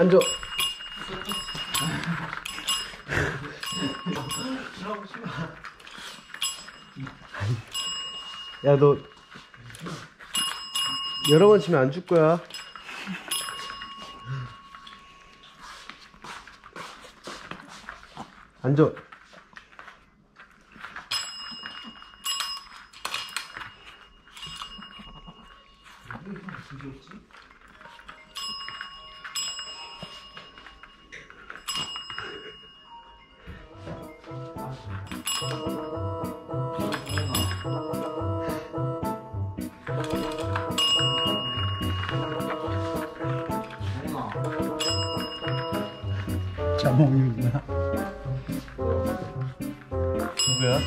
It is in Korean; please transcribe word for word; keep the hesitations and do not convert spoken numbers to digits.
앉아. 야, 너 여러 번 치면 안 줄 거야. 앉아. 자몽이구나. 누구야?